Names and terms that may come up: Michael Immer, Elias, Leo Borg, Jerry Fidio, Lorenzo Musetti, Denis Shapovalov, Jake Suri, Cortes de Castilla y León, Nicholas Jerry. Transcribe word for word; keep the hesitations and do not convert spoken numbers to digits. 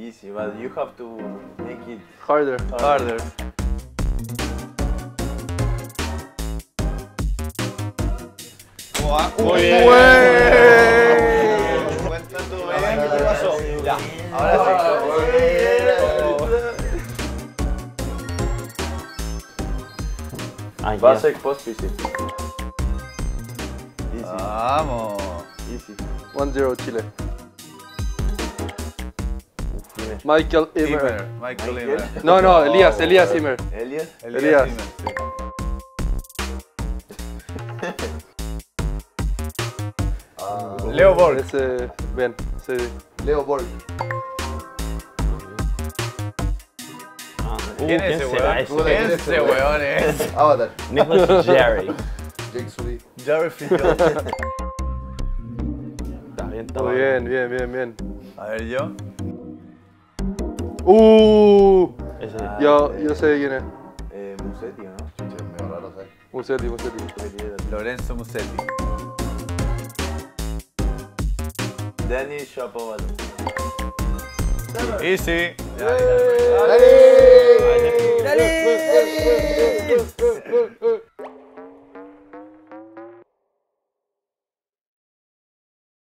easy, but you have to make it harder. harder. harder. Muy bien. Cuenta tu bien, ¿qué te pasó? Ya, ahora sí. Basic post visit. Easy. Vamos. Easy. one zero Chile. Michael Immer. Michael Immer. No, no, Elias, Elias Immer. Elias? Elias Immer. Leo Borg. Ese, ven, sí. Leo Borg. Uh, ¿Quién es ese weón? ¿Quién es ese weón? Es Avatar. Nicholas Jerry. Jake Suri. Jerry Fidio. Está bien, está bien. Bien, bien, bien. A ver, yo. Uh, ese. Yo, yo sé quién es. Eh, Musetti, ¿no? Sí, me va a raro, ¿sabes? Musetti, Musetti. Lorenzo Musetti. Denis Shapovalov. Easy. Dani! Dani!